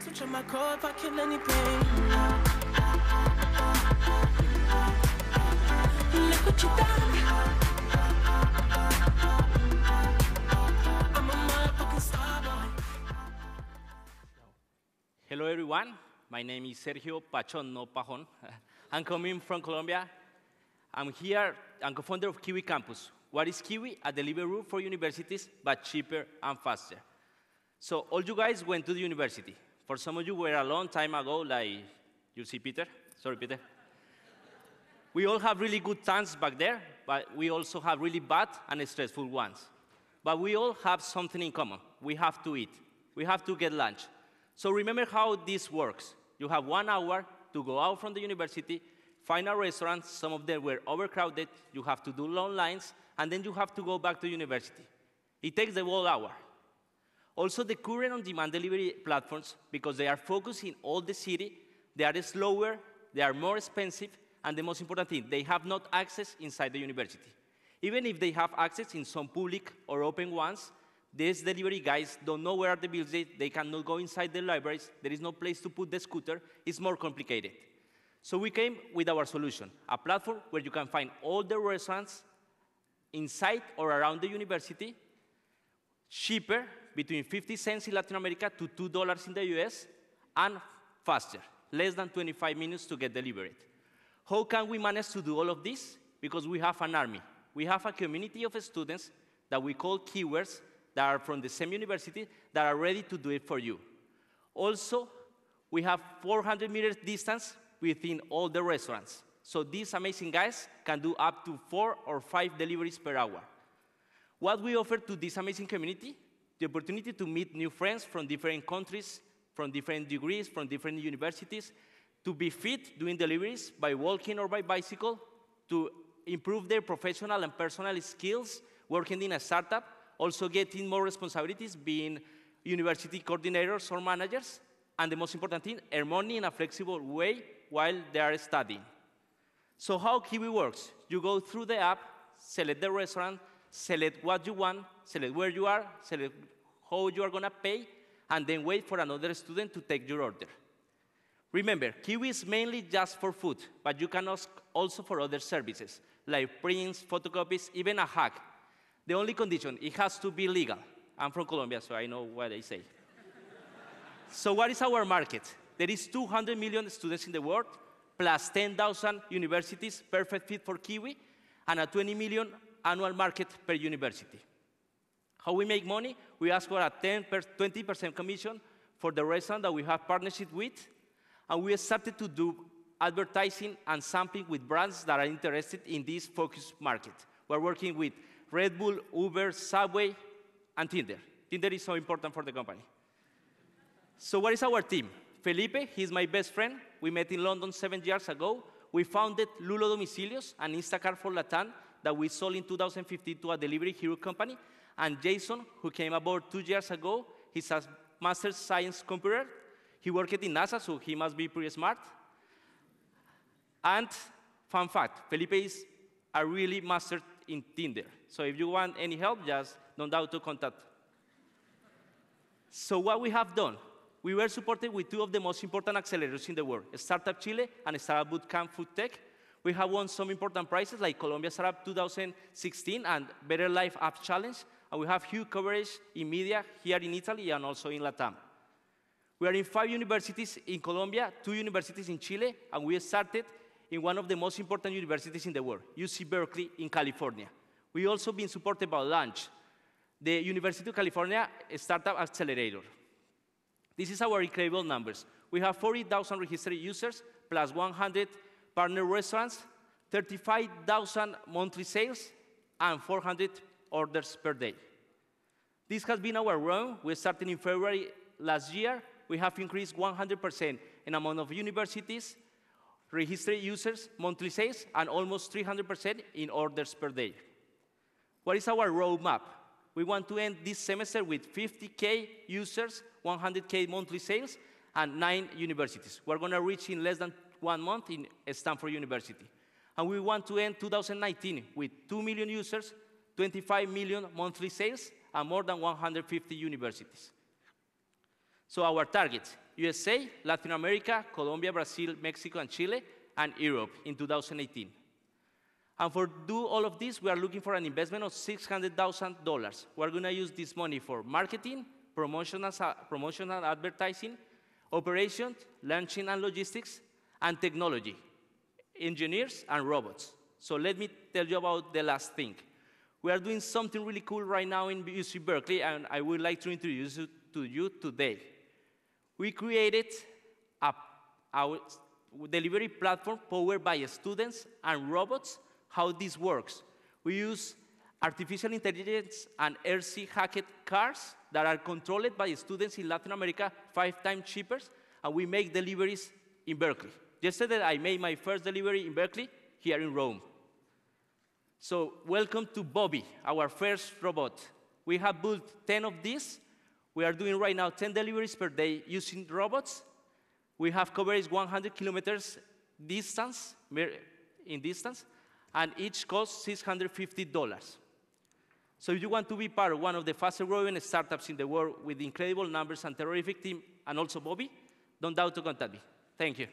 Switch on my car if I kill anything. Look what you done. I'm a motherfucking star boy. Hello everyone, my name is Sergio Pachon, no Pajón. I'm coming from Colombia. I'm here, I'm co-founder of Kiwi Campus. What is Kiwi? A delivery route for universities, but cheaper and faster. So all you guys went to the university. For some of you were a long time ago, like you see Peter. Sorry, Peter. We all have really good times back there, but we also have really bad and stressful ones. But we all have something in common. We have to eat. We have to get lunch. So remember how this works. You have 1 hour to go out from the university, find a restaurant. Some of them were overcrowded. You have to do long lines, and then you have to go back to university. It takes the whole hour. Also, the current on-demand delivery platforms, because they are focused in all the city, they are slower, they are more expensive, and the most important thing, they have not access inside the university. Even if they have access in some public or open ones, these delivery guys don't know where are the buildings, they cannot go inside the libraries, there is no place to put the scooter, it's more complicated. So we came with our solution, a platform where you can find all the restaurants inside or around the university, cheaper, between 50 cents in Latin America to $2 in the US, and faster, less than 25 minutes to get delivered. How can we manage to do all of this? Because we have an army. We have a community of students that we call Kiwers that are from the same university that are ready to do it for you. Also, we have 400 meters distance within all the restaurants. So these amazing guys can do up to 4 or 5 deliveries per hour. What we offer to this amazing community? The opportunity to meet new friends from different countries, from different degrees, from different universities, to be fit doing deliveries by walking or by bicycle, to improve their professional and personal skills, working in a startup, also getting more responsibilities, being university coordinators or managers, and the most important thing, earn money in a flexible way while they are studying. So how Kiwi works? You go through the app, select the restaurant, select what you want, select where you are, select how you are going to pay, and then wait for another student to take your order. Remember, Kiwi is mainly just for food, but you can ask also for other services, like prints, photocopies, even a hack. The only condition, it has to be legal. I'm from Colombia, so I know what I say. So what is our market? There is 200 million students in the world, plus 10,000 universities, perfect fit for Kiwi, and a 20 million annual market per university. How we make money? We ask for a 20% commission for the restaurant that we have partnership with, and we started to do advertising and sampling with brands that are interested in this focused market. We're working with Red Bull, Uber, Subway, and Tinder. Tinder is so important for the company. So what is our team? Felipe, he's my best friend. We met in London 7 years ago. We founded Lulo Domicilios, an Instacart for Latam, that we sold in 2015 to a delivery hero company. And Jason, who came aboard 2 years ago, he's a master's science computer. He worked in NASA, so he must be pretty smart. And fun fact, Felipe is a really master in Tinder. So if you want any help, just don't doubt to contact. So what we have done, we were supported with 2 of the most important accelerators in the world, Startup Chile and Startup Bootcamp Foodtech. We have won some important prizes like Colombia Startup 2016 and Better Life App Challenge, and we have huge coverage in media here in Italy and also in Latam. We are in 5 universities in Colombia, 2 universities in Chile, and we started in one of the most important universities in the world, UC Berkeley in California. We also been supported by Lunch, the University of California Startup Accelerator. This is our incredible numbers. We have 40,000 registered users plus 100 partner restaurants, 35,000 monthly sales, and 400 orders per day. This has been our run. We started in February last year. We have increased 100% in amount of universities, registered users, monthly sales, and almost 300% in orders per day. What is our roadmap? We want to end this semester with 50K users, 100K monthly sales, and 9 universities. We're going to reach in less than 1 month in Stanford University. And we want to end 2019 with 2 million users, 25 million monthly sales, and more than 150 universities. So our targets, USA, Latin America, Colombia, Brazil, Mexico, and Chile, and Europe in 2018. And for do all of this, we are looking for an investment of $600,000. We're going to use this money for marketing, promotional advertising, operations, launching and logistics, and technology, engineers and robots. So let me tell you about the last thing. We are doing something really cool right now in UC Berkeley, and I would like to introduce you to you today. We created our delivery platform powered by students and robots. How this works: we use artificial intelligence and RC-hacked cars that are controlled by students in Latin America 5 times cheaper, and we make deliveries in Berkeley. Yesterday, I made my first delivery in Berkeley, here in Rome. So welcome to Bobby, our first robot. We have built 10 of these. We are doing right now 10 deliveries per day using robots. We have coverage 100 kilometers distance, in distance, and each costs $650. So if you want to be part of one of the fastest growing startups in the world with incredible numbers and terrific team, and also Bobby, don't doubt to contact me. Thank you.